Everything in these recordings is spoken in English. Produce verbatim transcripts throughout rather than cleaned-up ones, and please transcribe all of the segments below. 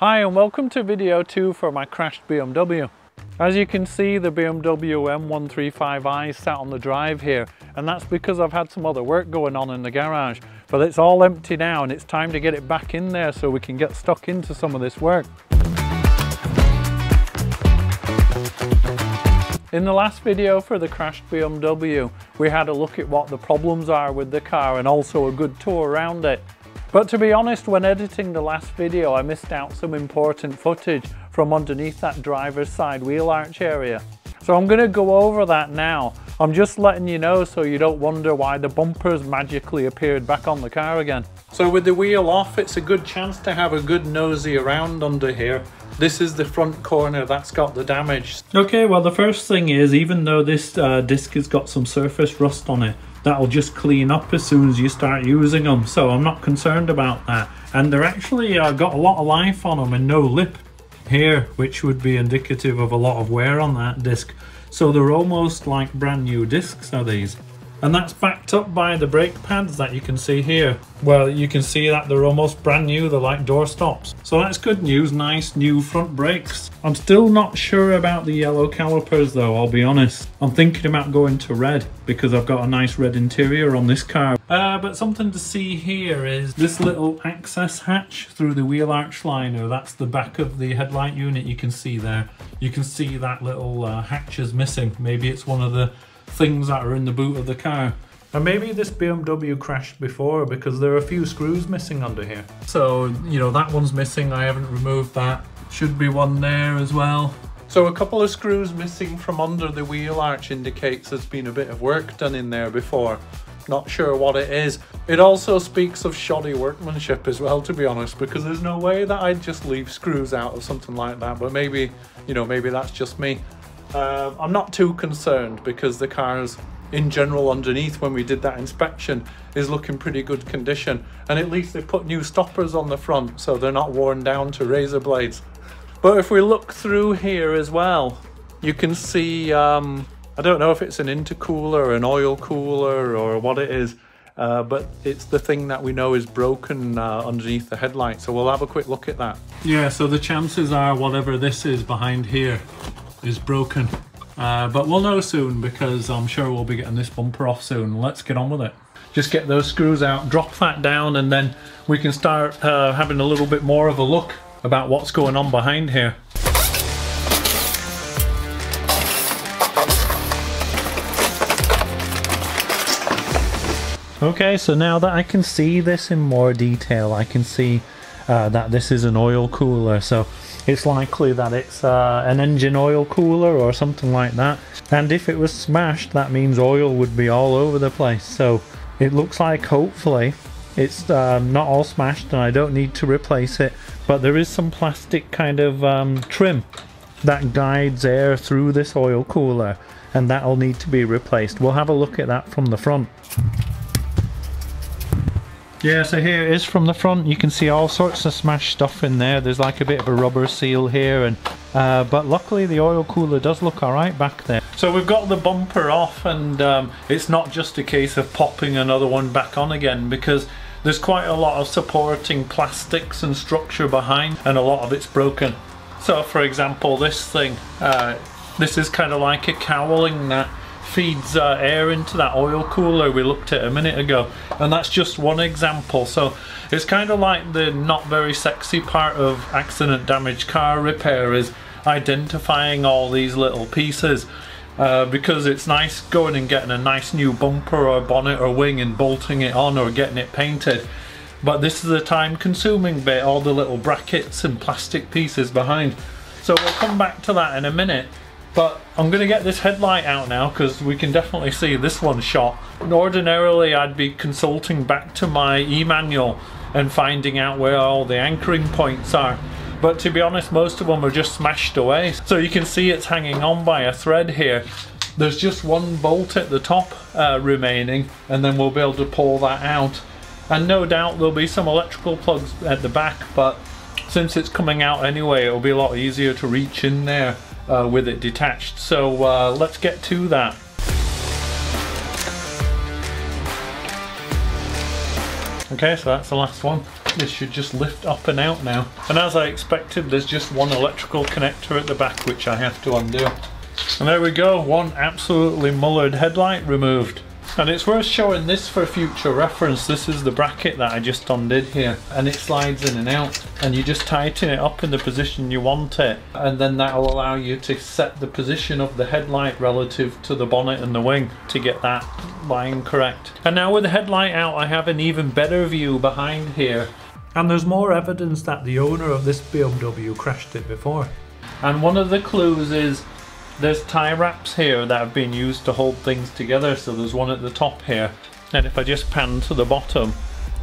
Hi and welcome to video two for my crashed B M W. As you can see, the B M W M one three five i sat on the drive here, and that's because I've had some other work going on in the garage, but it's all empty now and it's time to get it back in there so we can get stuck into some of this work. In the last video for the crashed B M W, we had a look at what the problems are with the car and also a good tour around it. But to be honest, when editing the last video, I missed out some important footage from underneath that driver's side wheel arch area. So I'm going to go over that now. I'm just letting you know so you don't wonder why the bumpers magically appeared back on the car again. So with the wheel off, it's a good chance to have a good nosy around under here. This is the front corner that's got the damage. Okay, well the first thing is, even though this uh, disc has got some surface rust on it, that'll just clean up as soon as you start using them, so I'm not concerned about that. And they're actually uh, got a lot of life on them and no lip here, which would be indicative of a lot of wear on that disc. So they're almost like brand new discs, are these? And that's backed up by the brake pads that you can see here. Well, you can see that they're almost brand new, they're like door stops. So that's good news, nice new front brakes. I'm still not sure about the yellow calipers though, I'll be honest. I'm thinking about going to red because I've got a nice red interior on this car. Uh, but something to see here is this little access hatch through the wheel arch liner. That's the back of the headlight unit you can see there. You can see that little uh, hatch is missing. Maybe it's one of the things that are in the boot of the car. And maybe this B M W crashed before because there are a few screws missing under here. So, you know, that one's missing, I haven't removed that. Should be one there as well. So a couple of screws missing from under the wheel arch indicates there's been a bit of work done in there before. Not sure what it is. It also speaks of shoddy workmanship as well, to be honest, because there's no way that I'd just leave screws out of something like that, but maybe, you know, maybe that's just me. Uh, I'm not too concerned because the car's in general underneath when we did that inspection is looking pretty good condition, and at least they've put new stoppers on the front so they're not worn down to razor blades. But if we look through here as well, you can see, um, I don't know if it's an intercooler, an oil cooler or what it is, uh, but it's the thing that we know is broken uh, underneath the headlight, so we'll have a quick look at that. Yeah, so the chances are whatever this is behind here is broken, uh, but we'll know soon because I'm sure we'll be getting this bumper off soon. Let's get on with it. Just get those screws out, drop that down, and then we can start uh, having a little bit more of a look about what's going on behind here. Okay, so now that I can see this in more detail, I can see uh, that this is an oil cooler, so it's likely that it's uh, an engine oil cooler or something like that. And if it was smashed, that means oil would be all over the place. So it looks like hopefully it's um, not all smashed and I don't need to replace it. But there is some plastic kind of um, trim that guides air through this oil cooler, and that'll need to be replaced. We'll have a look at that from the front. Yeah, so here it is from the front. You can see all sorts of smashed stuff in there. There's like a bit of a rubber seal here, and uh, but luckily the oil cooler does look alright back there. So we've got the bumper off, and um, it's not just a case of popping another one back on again, because there's quite a lot of supporting plastics and structure behind, and a lot of it's broken. So for example, this thing, uh, this is kind of like a cowling that feeds uh, air into that oil cooler we looked at a minute ago, and that's just one example. So it's kind of like the not very sexy part of accident damage car repair is identifying all these little pieces, uh, because it's nice going and getting a nice new bumper or bonnet or wing and bolting it on or getting it painted, but this is the time consuming bit, all the little brackets and plastic pieces behind. So we'll come back to that in a minute. But I'm going to get this headlight out now because we can definitely see this one shot. Ordinarily I'd be consulting back to my e-manual and finding out where all the anchoring points are. But to be honest, most of them are just smashed away. So you can see it's hanging on by a thread here. There's just one bolt at the top uh, remaining, and then we'll be able to pull that out. And no doubt there'll be some electrical plugs at the back, but since it's coming out anyway, it'll be a lot easier to reach in there Uh, with it detached. So uh, let's get to that. Okay, so that's the last one. This should just lift up and out now. And as I expected, there's just one electrical connector at the back which I have to undo. And there we go, one absolutely mullered headlight removed. And it's worth showing this for future reference. This is the bracket that I just undid here, and it slides in and out, and you just tighten it up in the position you want it, and then that will allow you to set the position of the headlight relative to the bonnet and the wing to get that line correct. And now with the headlight out, I have an even better view behind here, and there's more evidence that the owner of this B M W crashed it before. And one of the clues is there's tie wraps here that have been used to hold things together. So there's one at the top here, and if I just pan to the bottom,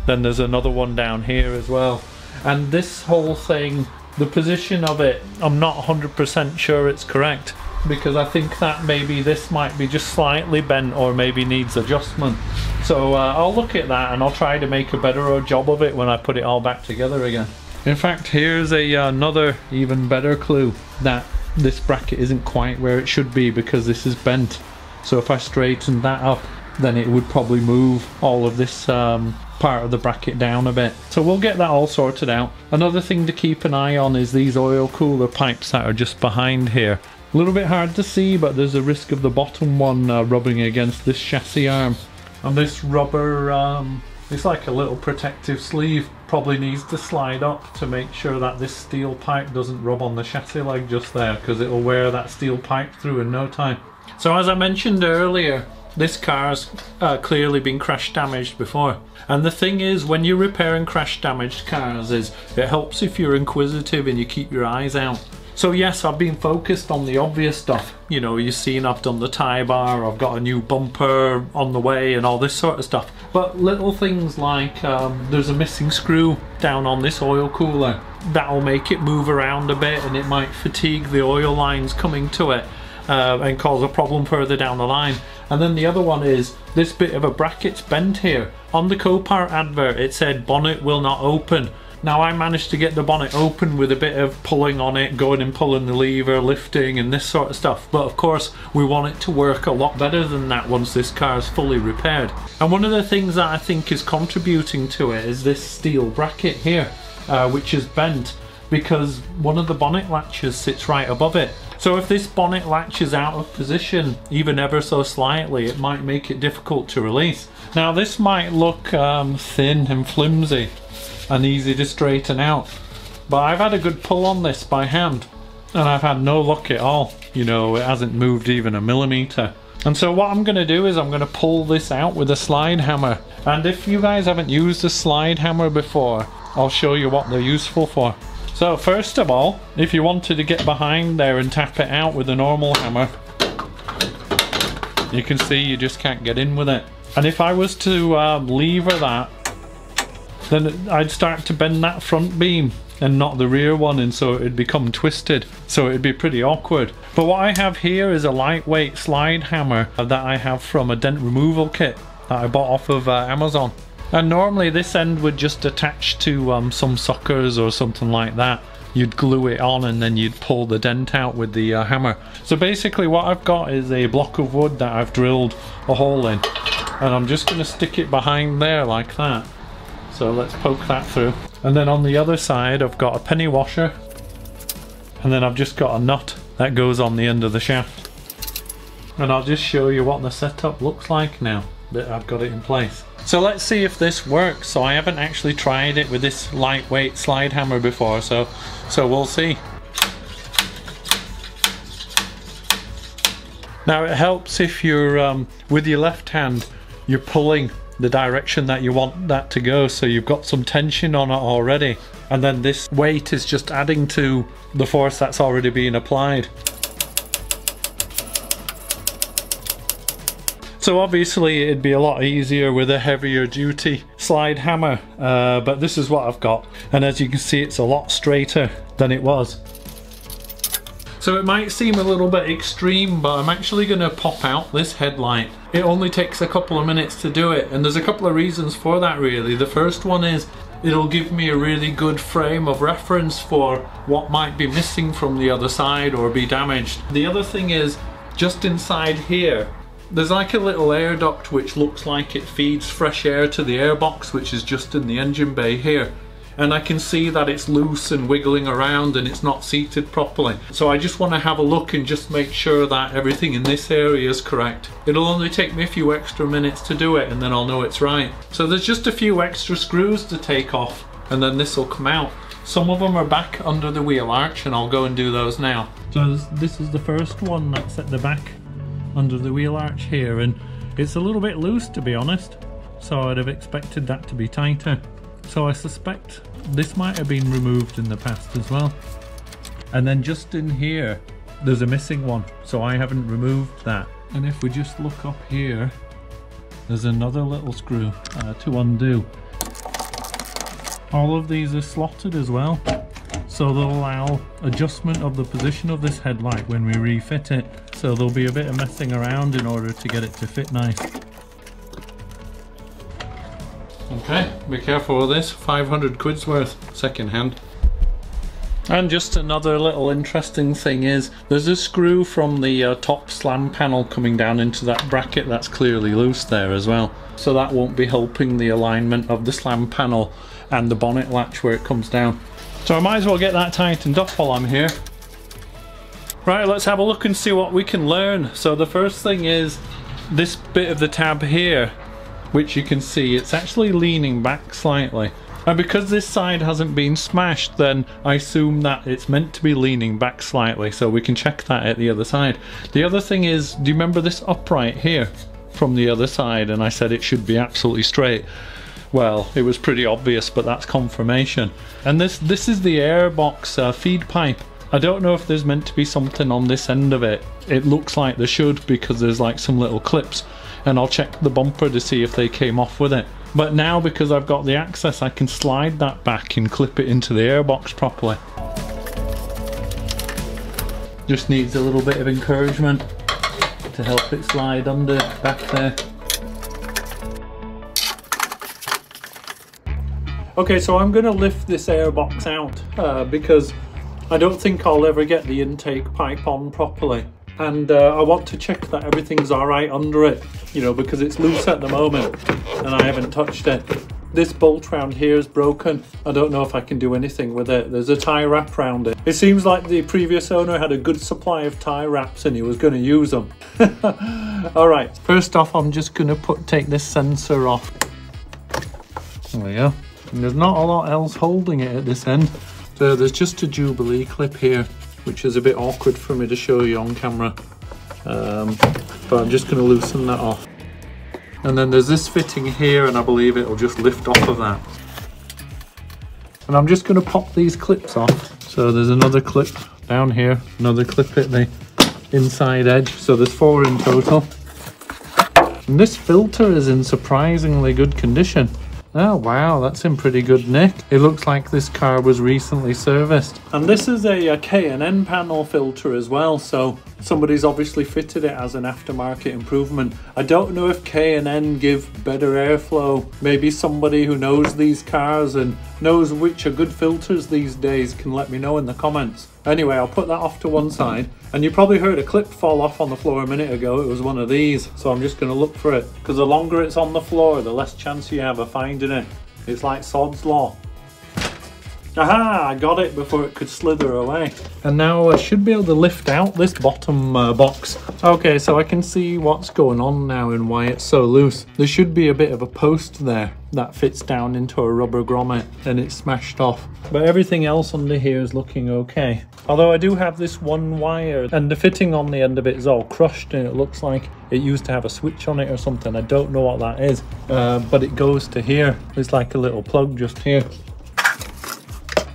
then there's another one down here as well. And this whole thing, the position of it, I'm not one hundred percent sure it's correct, because I think that maybe this might be just slightly bent or maybe needs adjustment. So uh, I'll look at that and I'll try to make a better job of it when I put it all back together again. In fact, here's a, uh, another even better clue that this bracket isn't quite where it should be, because this is bent. So if I straightened that up, then it would probably move all of this um, part of the bracket down a bit. So we'll get that all sorted out. Another thing to keep an eye on is these oil cooler pipes that are just behind here. A little bit hard to see, but there's a risk of the bottom one uh, rubbing against this chassis arm. And this rubber, um, it's like a little protective sleeve, probably needs to slide up to make sure that this steel pipe doesn't rub on the chassis leg just there, because it'll wear that steel pipe through in no time. So as I mentioned earlier, this car's uh, clearly been crash damaged before. And the thing is, when you're repairing crash damaged cars, is it helps if you're inquisitive and you keep your eyes out. So yes, I've been focused on the obvious stuff. You know, you've seen I've done the tie bar, I've got a new bumper on the way and all this sort of stuff. But little things like um, there's a missing screw down on this oil cooler. That'll make it move around a bit, and it might fatigue the oil lines coming to it uh, and cause a problem further down the line. And then the other one is this bit of a bracket's bent here. On the Copart advert, it said bonnet will not open. Now I managed to get the bonnet open with a bit of pulling on it, going and pulling the lever, lifting and this sort of stuff. But of course we want it to work a lot better than that once this car is fully repaired. And one of the things that I think is contributing to it is this steel bracket here, uh, which is bent because one of the bonnet latches sits right above it. So if this bonnet latch is out of position, even ever so slightly, it might make it difficult to release. Now this might look um, thin and flimsy and easy to straighten out, but I've had a good pull on this by hand and I've had no luck at all. You know, it hasn't moved even a millimeter. And so what I'm going to do is I'm going to pull this out with a slide hammer. And if you guys haven't used a slide hammer before, I'll show you what they're useful for. So first of all, if you wanted to get behind there and tap it out with a normal hammer, you can see you just can't get in with it. And if I was to um, lever that, then I'd start to bend that front beam and not the rear one, and so it'd become twisted, so it'd be pretty awkward. But what I have here is a lightweight slide hammer that I have from a dent removal kit that I bought off of uh, Amazon. And normally this end would just attach to um, some suckers or something like that. You'd glue it on and then you'd pull the dent out with the uh, hammer. So basically what I've got is a block of wood that I've drilled a hole in, and I'm just going to stick it behind there like that. So let's poke that through. And then on the other side, I've got a penny washer. And then I've just got a nut that goes on the end of the shaft. And I'll just show you what the setup looks like now that I've got it in place. So let's see if this works. So I haven't actually tried it with this lightweight slide hammer before, so, so we'll see. Now it helps if you're, um, with your left hand, you're pulling the direction that you want that to go, so you've got some tension on it already, and then this weight is just adding to the force that's already being applied. So obviously it'd be a lot easier with a heavier duty slide hammer, uh, but this is what I've got, and as you can see it's a lot straighter than it was. So it might seem a little bit extreme, but I'm actually going to pop out this headlight. It only takes a couple of minutes to do it, and there's a couple of reasons for that really. The first one is it'll give me a really good frame of reference for what might be missing from the other side or be damaged. The other thing is, just inside here, there's like a little air duct which looks like it feeds fresh air to the airbox, which is just in the engine bay here. and I can see that it's loose and wiggling around and it's not seated properly. So I just want to have a look and just make sure that everything in this area is correct. It'll only take me a few extra minutes to do it and then I'll know it's right. So there's just a few extra screws to take off and then this will come out. Some of them are back under the wheel arch and I'll go and do those now. So this is the first one that's at the back under the wheel arch here, and it's a little bit loose, to be honest, so I'd have expected that to be tighter. So I suspect this might have been removed in the past as well. And then just in here there's a missing one, so I haven't removed that. And if we just look up here, there's another little screw uh, to undo. All of these are slotted as well, so they'll allow adjustment of the position of this headlight when we refit it. So there'll be a bit of messing around in order to get it to fit nice. Okay, be careful with this, five hundred quid's worth, second hand. And just another little interesting thing is there's a screw from the uh, top slam panel coming down into that bracket that's clearly loose there as well. So that won't be helping the alignment of the slam panel and the bonnet latch where it comes down. So I might as well get that tightened up while I'm here. Right, let's have a look and see what we can learn. So the first thing is this bit of the tab here, which you can see it's actually leaning back slightly. And because this side hasn't been smashed, then I assume that it's meant to be leaning back slightly, so we can check that at the other side. The other thing is, do you remember this upright here from the other side? And I said it should be absolutely straight. Well, it was pretty obvious, but that's confirmation. And this this is the airbox uh, feed pipe. I don't know if there's meant to be something on this end of it. It looks like there should, because there's like some little clips, and I'll check the bumper to see if they came off with it. But now, because I've got the access, I can slide that back and clip it into the airbox properly. Just needs a little bit of encouragement to help it slide under back there. Okay, so I'm going to lift this airbox out uh, because I don't think I'll ever get the intake pipe on properly, and uh, I want to check that everything's alright under it, you know, because it's loose at the moment and I haven't touched it. This bolt round here is broken. I don't know if I can do anything with it. There's a tie wrap round it. It seems like the previous owner had a good supply of tie wraps and he was going to use them. Alright, first off I'm just going to put take this sensor off. There we go. And there's not a lot else holding it at this end. So there's just a Jubilee clip here, which is a bit awkward for me to show you on camera, um, but I'm just going to loosen that off. And then there's this fitting here, and I believe it'll just lift off of that. And I'm just going to pop these clips off. So there's another clip down here, another clip at the inside edge, so there's four in total. And this filter is in surprisingly good condition. Oh wow, that's in pretty good nick. It looks like this car was recently serviced. And this is a, a K and N panel filter as well, so somebody's obviously fitted it as an aftermarket improvement. I don't know if K and N give better airflow. Maybe somebody who knows these cars and knows which are good filters these days can let me know in the comments. Anyway, I'll put that off to one side. And you probably heard a clip fall off on the floor a minute ago. It was one of these, so I'm just going to look for it. Because the longer it's on the floor, the less chance you have of finding it. It's like Sod's Law. Aha! I got it before it could slither away. And now I should be able to lift out this bottom uh, box. Okay, so I can see what's going on now and why it's so loose. There should be a bit of a post there that fits down into a rubber grommet and it's smashed off. But everything else under here is looking okay. Although I do have this one wire and the fitting on the end of it is all crushed, and it looks like it used to have a switch on it or something. I don't know what that is, uh, but it goes to here. It's like a little plug just here.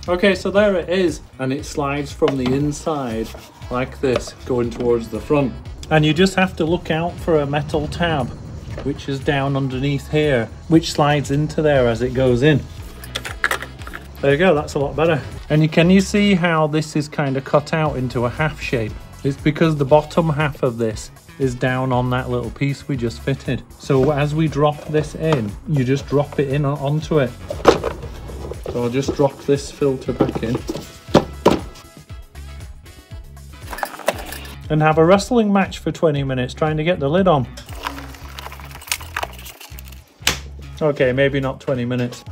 Okay, so there it is, and it slides from the inside like this, going towards the front. And you just have to look out for a metal tab, which is down underneath here, which slides into there as it goes in. There you go, that's a lot better. And you, can you see how this is kind of cut out into a half shape? It's because the bottom half of this is down on that little piece we just fitted. So as we drop this in, you just drop it in onto it. So I'll just drop this filter back in. And have a wrestling match for twenty minutes trying to get the lid on. Okay, maybe not twenty minutes.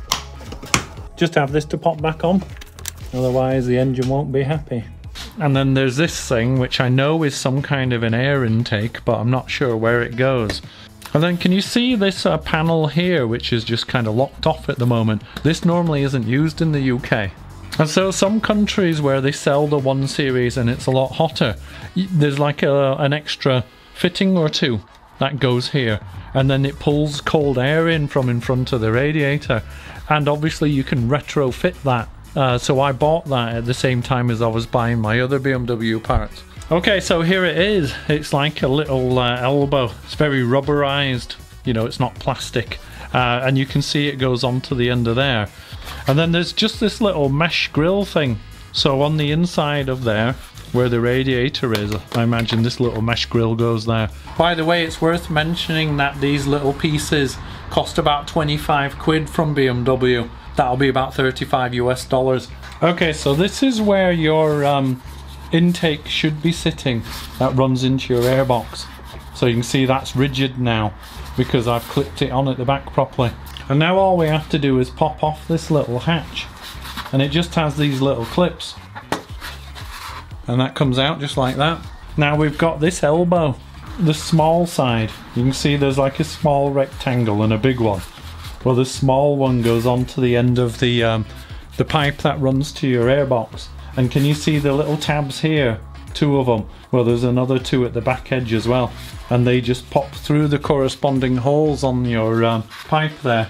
just have this to pop back on, otherwise the engine won't be happy. And then there's this thing, which I know is some kind of an air intake, but I'm not sure where it goes. And then can you see this uh, panel here, which is just kind of locked off at the moment? This normally isn't used in the U K. And so some countries where they sell the one series and it's a lot hotter, there's like a, an extra fitting or two that goes here. And then it pulls cold air in from in front of the radiator. And obviously you can retrofit that. Uh, so I bought that at the same time as I was buying my other B M W parts. Okay, so here it is. It's like a little uh, elbow. It's very rubberized, you know, it's not plastic. Uh, and you can see it goes on to the end of there. And then there's just this little mesh grill thing. So on the inside of there, where the radiator is, I imagine this little mesh grill goes there. By the way, it's worth mentioning that these little pieces cost about twenty-five quid from B M W. That'll be about thirty-five U S dollars. Okay, so this is where your um, intake should be sitting. That runs into your airbox. So you can see that's rigid now because I've clipped it on at the back properly. And now all we have to do is pop off this little hatch, and it just has these little clips. And that comes out just like that. Now we've got this elbow, the small side. You can see there's like a small rectangle and a big one. Well, the small one goes on to the end of the um, the pipe that runs to your airbox. And can you see the little tabs here? Two of them. Well, there's another two at the back edge as well. And they just pop through the corresponding holes on your um, pipe there.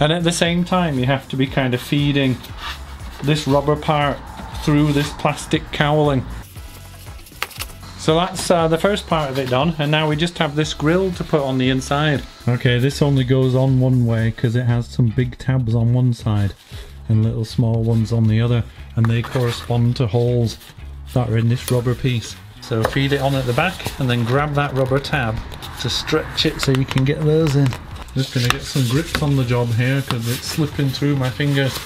And at the same time, you have to be kind of feeding this rubber part through this plastic cowling. So that's uh, the first part of it done, and now we just have this grill to put on the inside. Okay, this only goes on one way because it has some big tabs on one side and little small ones on the other, and they correspond to holes that are in this rubber piece. So feed it on at the back and then grab that rubber tab to stretch it so you can get those in. Just gonna get some grips on the job here because it's slipping through my fingers.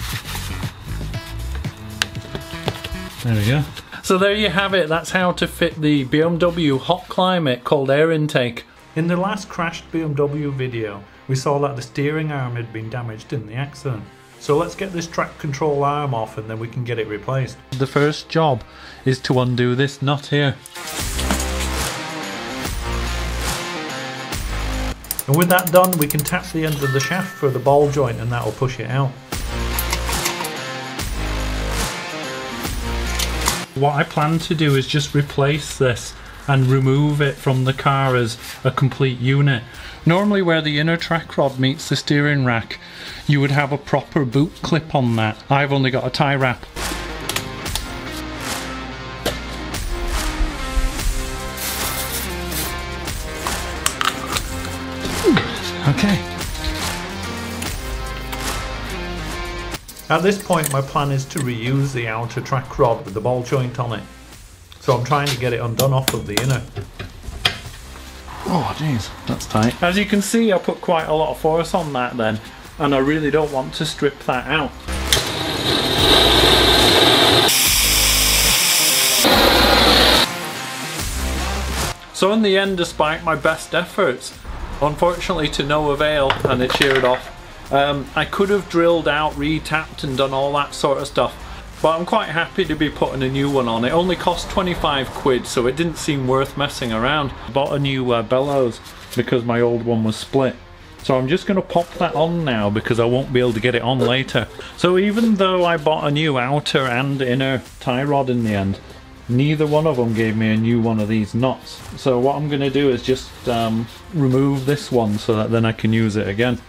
There we go. So there you have it, that's how to fit the B M W hot climate cold air intake. In the last crashed B M W video, we saw that the steering arm had been damaged in the accident. So let's get this track control arm off and then we can get it replaced. The first job is to undo this nut here. And with that done, we can tap the end of the shaft for the ball joint and that'll push it out. What I plan to do is just replace this and remove it from the car as a complete unit. Normally where the inner track rod meets the steering rack, you would have a proper boot clip on that. I've only got a tie wrap. Okay. At this point my plan is to reuse the outer track rod with the ball joint on it. So I'm trying to get it undone off of the inner. Oh jeez, that's tight. As you can see I put quite a lot of force on that then, and I really don't want to strip that out. So in the end, despite my best efforts, unfortunately to no avail, and it sheared off. Um, I could have drilled out, re-tapped and done all that sort of stuff, but I'm quite happy to be putting a new one on. It only cost twenty-five quid, so it didn't seem worth messing around. Bought a new uh, bellows because my old one was split. So I'm just going to pop that on now because I won't be able to get it on later. So even though I bought a new outer and inner tie rod in the end, neither one of them gave me a new one of these nuts. So what I'm going to do is just um, remove this one so that then I can use it again.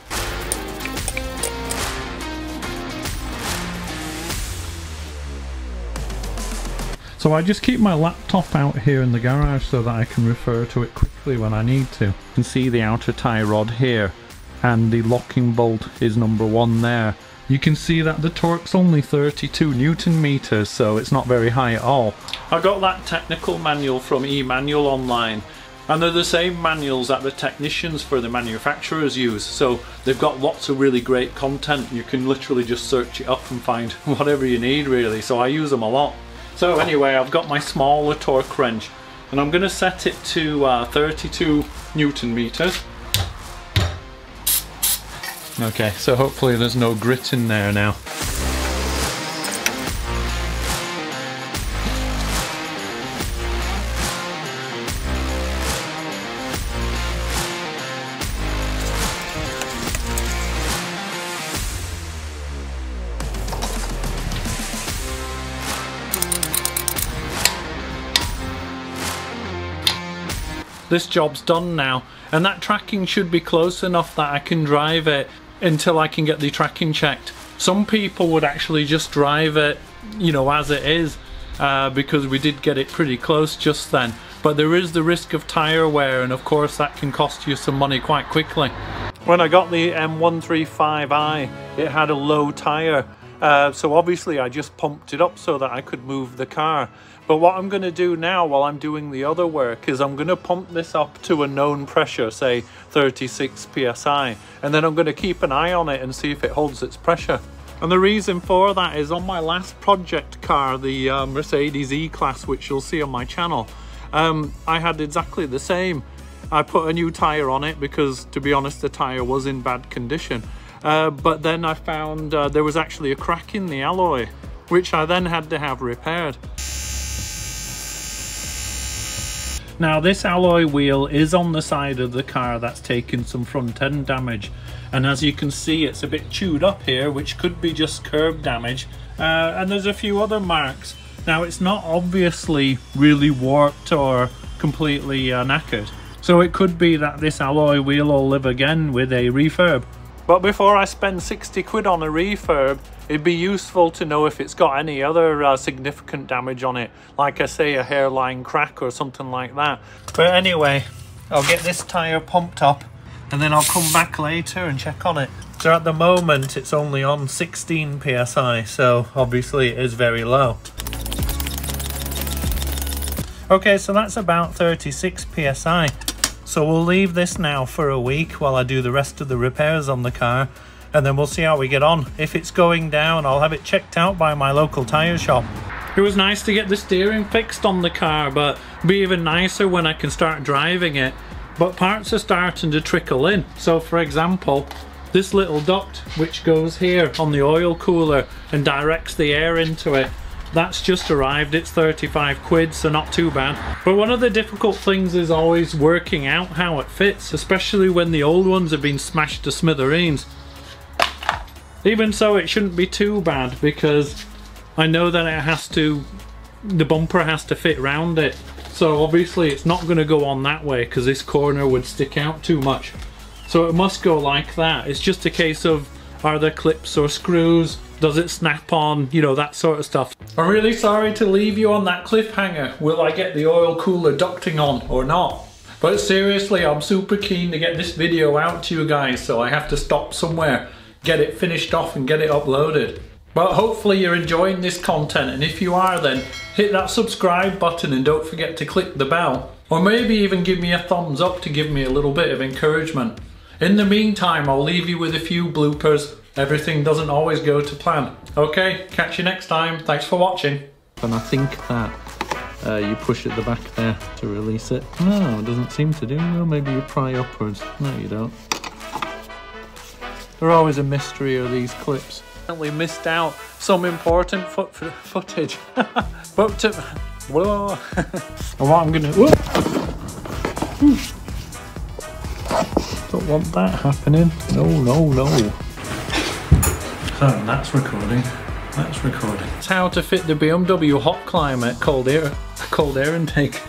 So I just keep my laptop out here in the garage so that I can refer to it quickly when I need to. You can see the outer tie rod here and the locking bolt is number one there. You can see that the torque's only thirty-two newton meters, so it's not very high at all. I got that technical manual from eManual Online, and they're the same manuals that the technicians for the manufacturers use, so they've got lots of really great content. You can literally just search it up and find whatever you need really, so I use them a lot. So anyway, I've got my smaller torque wrench and I'm going to set it to uh, thirty-two newton meters. Okay, so hopefully there's no grit in there now. This job's done now, and that tracking should be close enough that I can drive it until I can get the tracking checked. Some people would actually just drive it, you know, as it is, uh, because we did get it pretty close just then. But there is the risk of tyre wear, and of course that can cost you some money quite quickly. When I got the M one thirty-five i, it had a low tyre. Uh, so obviously I just pumped it up so that I could move the car. But what I'm going to do now while I'm doing the other work is I'm going to pump this up to a known pressure, say thirty-six P S I, and then I'm going to keep an eye on it and see if it holds its pressure. And the reason for that is on my last project car, the uh, Mercedes E-Class, which you'll see on my channel, um, I had exactly the same. I put a new tyre on it because, to be honest, the tyre was in bad condition. Uh, but then I found uh, there was actually a crack in the alloy, which I then had to have repaired. Now this alloy wheel is on the side of the car that's taken some front end damage, and as you can see it's a bit chewed up here, which could be just curb damage, uh, and there's a few other marks. Now it's not obviously really warped or completely uh, knackered, so it could be that this alloy wheel will live again with a refurb. But before I spend sixty quid on a refurb, it'd be useful to know if it's got any other uh, significant damage on it. Like I say, a hairline crack or something like that. But anyway, I'll get this tyre pumped up and then I'll come back later and check on it. So at the moment, it's only on sixteen P S I, so obviously it is very low. Okay, so that's about thirty-six P S I. So we'll leave this now for a week while I do the rest of the repairs on the car, and then we'll see how we get on. If it's going down, I'll have it checked out by my local tyre shop. It was nice to get the steering fixed on the car, but it'll be even nicer when I can start driving it. But parts are starting to trickle in. So for example, this little duct which goes here on the oil cooler and directs the air into it, that's just arrived. It's thirty-five quid, so not too bad. But one of the difficult things is always working out how it fits, especially when the old ones have been smashed to smithereens. Even so, it shouldn't be too bad because I know that it has to, the bumper has to fit round it. So obviously it's not going to go on that way because this corner would stick out too much. So it must go like that. It's just a case of, are there clips or screws? Does it snap on? You know, that sort of stuff. I'm really sorry to leave you on that cliffhanger. Will I get the oil cooler ducting on or not? But seriously, I'm super keen to get this video out to you guys, so I have to stop somewhere, get it finished off and get it uploaded. But hopefully you're enjoying this content, and if you are then, hit that subscribe button and don't forget to click the bell. Or maybe even give me a thumbs up to give me a little bit of encouragement. In the meantime, I'll leave you with a few bloopers. Everything doesn't always go to plan. Okay, catch you next time. Thanks for watching. And I think that uh, you push at the back there to release it. No, it doesn't seem to do. Well, maybe you pry upwards. No, you don't. They're always a mystery, are these clips. We missed out some important foot footage. But to... Whoa. And what I'm gonna... Whoa. Don't want that happening. No, no, no. So that's recording, that's recording. It's how to fit the B M W hot climate cold air, cold air intake.